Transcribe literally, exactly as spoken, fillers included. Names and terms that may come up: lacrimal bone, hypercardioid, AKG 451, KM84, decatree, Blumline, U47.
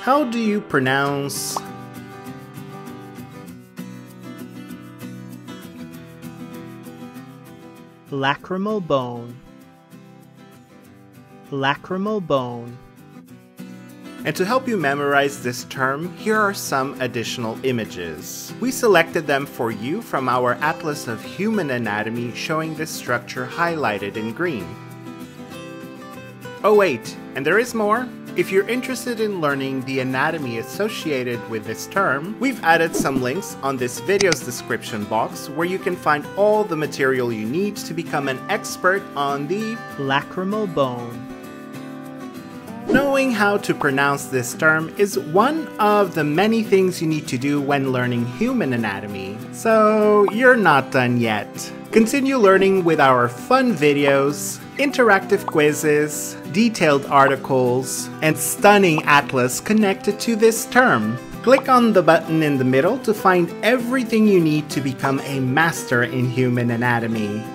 How do you pronounce lacrimal bone? Lacrimal bone. And to help you memorize this term, here are some additional images. We selected them for you from our Atlas of Human Anatomy, showing this structure highlighted in green. Oh wait, and there is more! If you're interested in learning the anatomy associated with this term, we've added some links on this video's description box where you can find all the material you need to become an expert on the lacrimal bone. Knowing how to pronounce this term is one of the many things you need to do when learning human anatomy. So you're not done yet. Continue learning with our fun videos, interactive quizzes, detailed articles, and stunning atlas connected to this term. Click on the button in the middle to find everything you need to become a master in human anatomy.